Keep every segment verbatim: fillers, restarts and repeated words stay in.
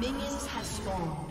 Minions have spawned.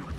Yeah.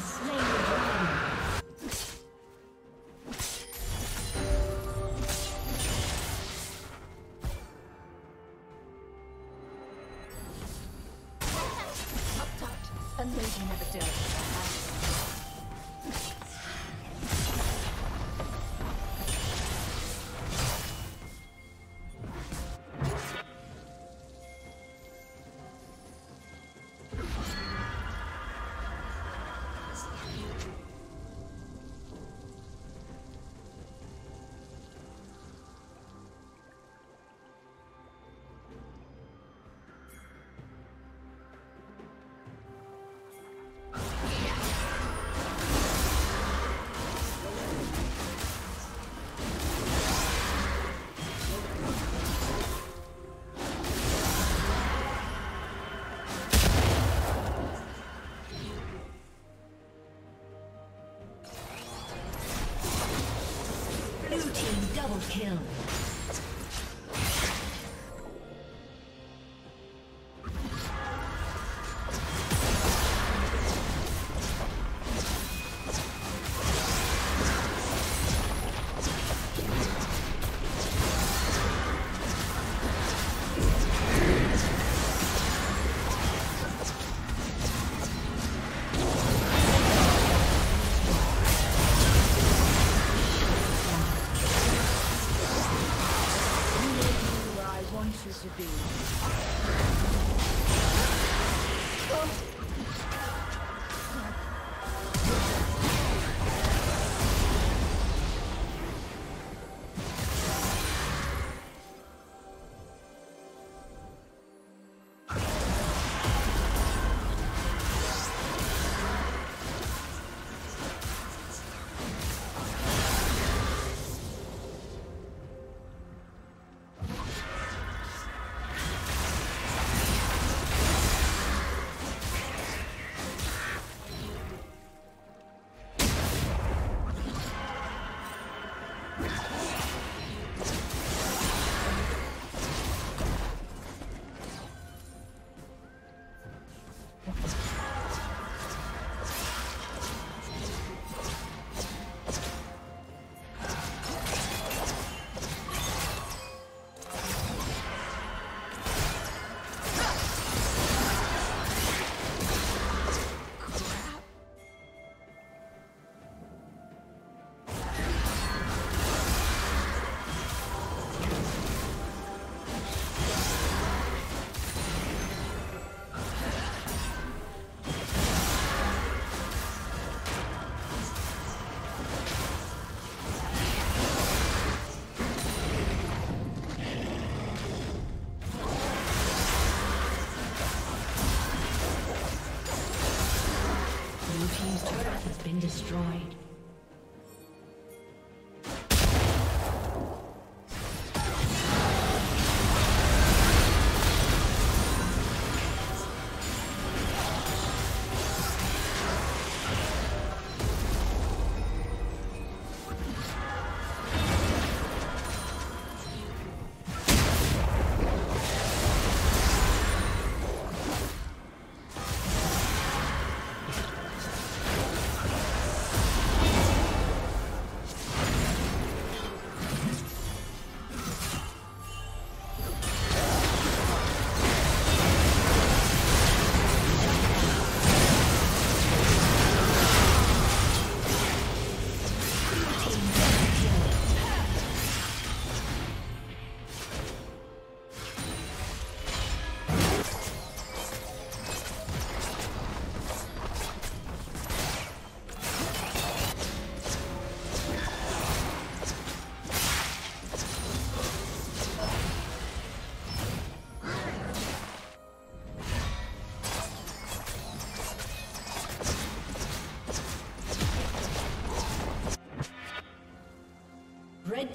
has slain the dragon. Kill. Destroyed. Red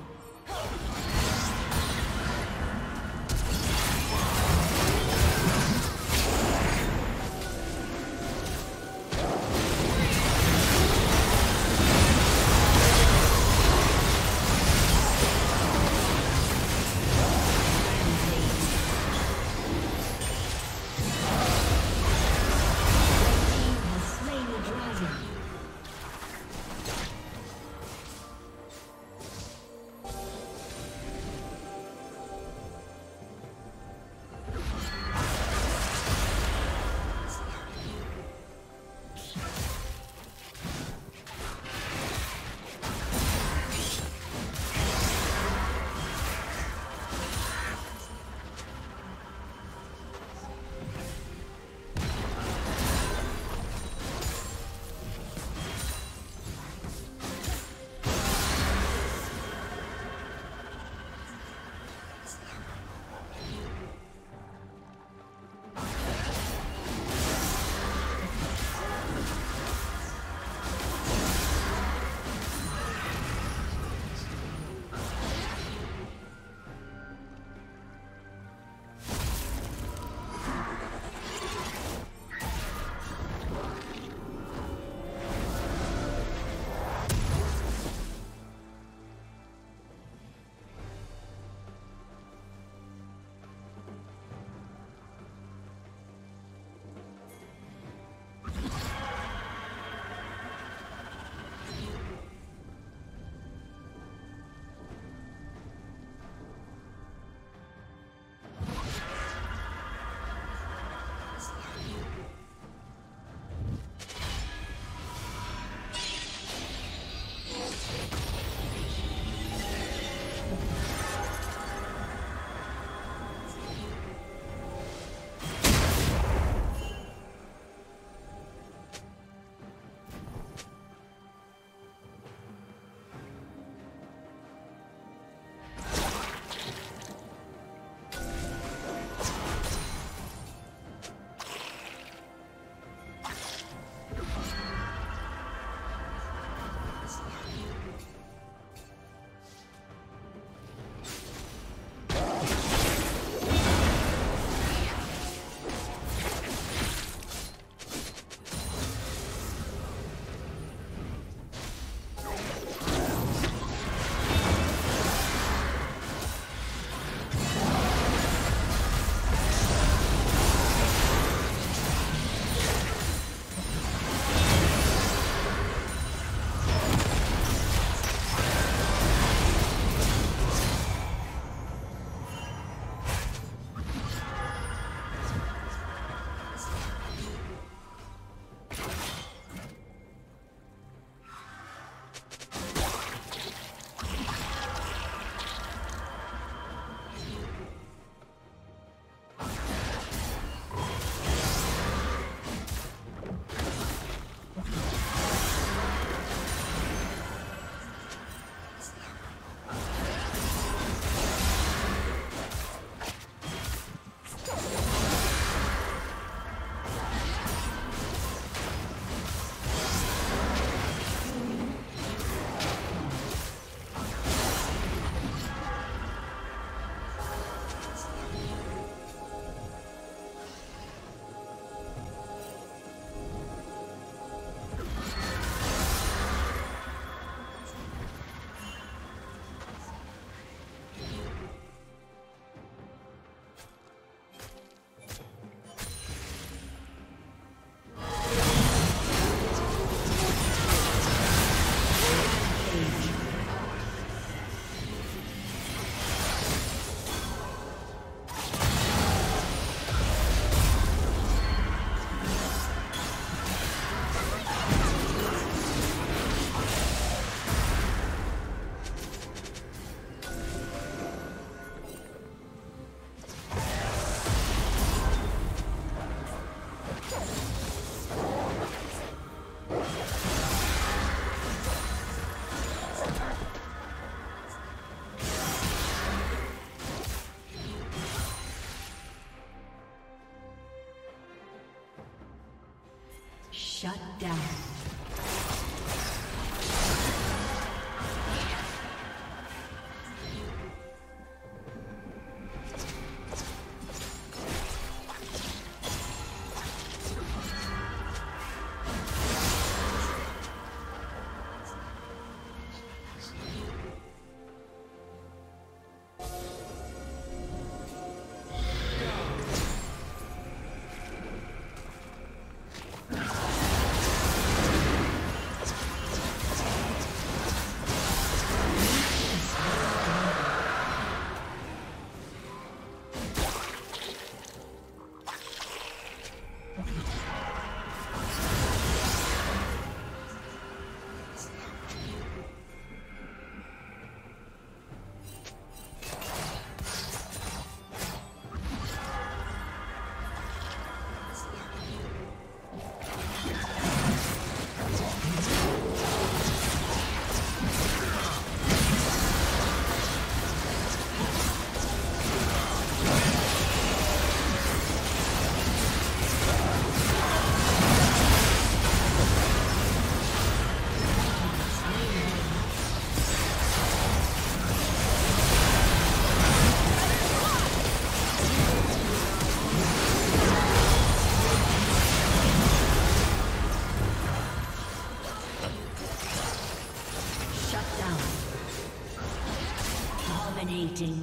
Shut down. Dominating.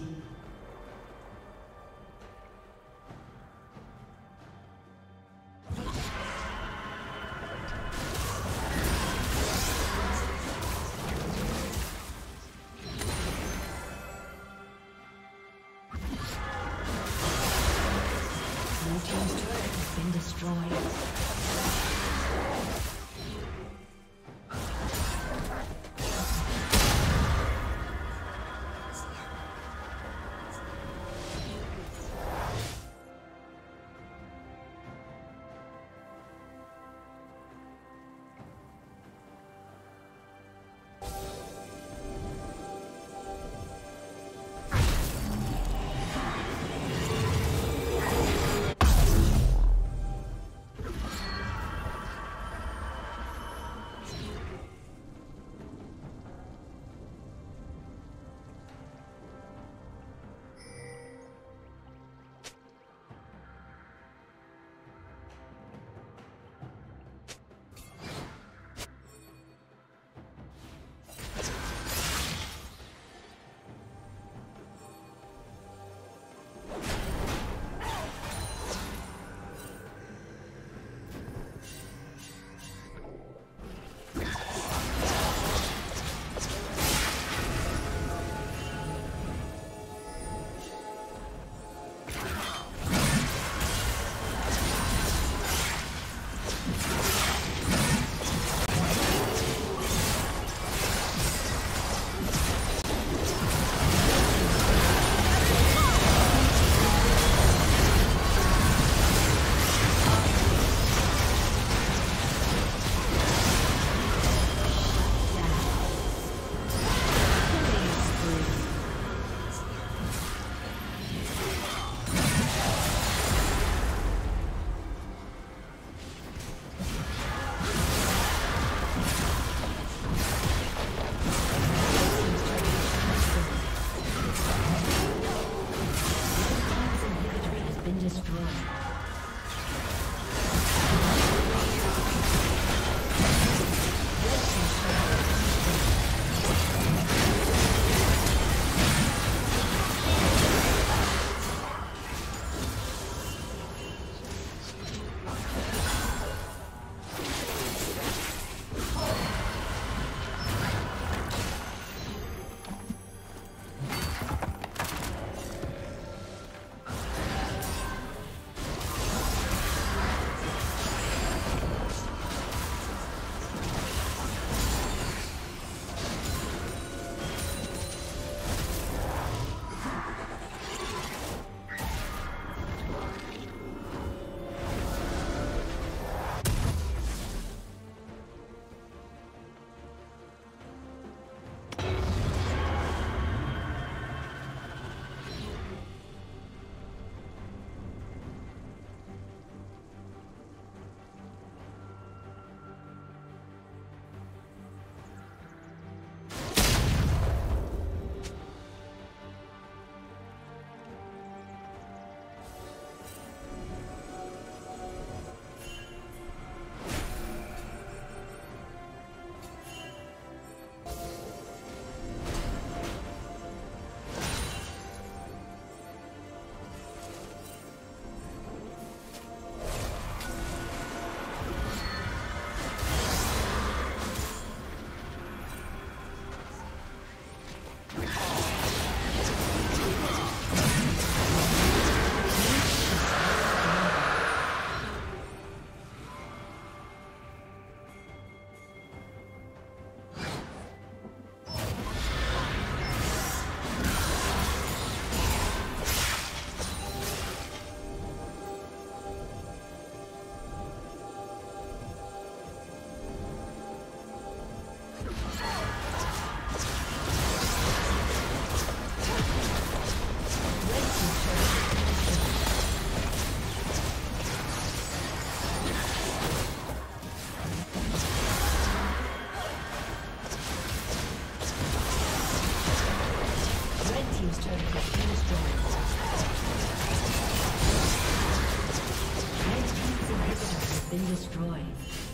Destroyed.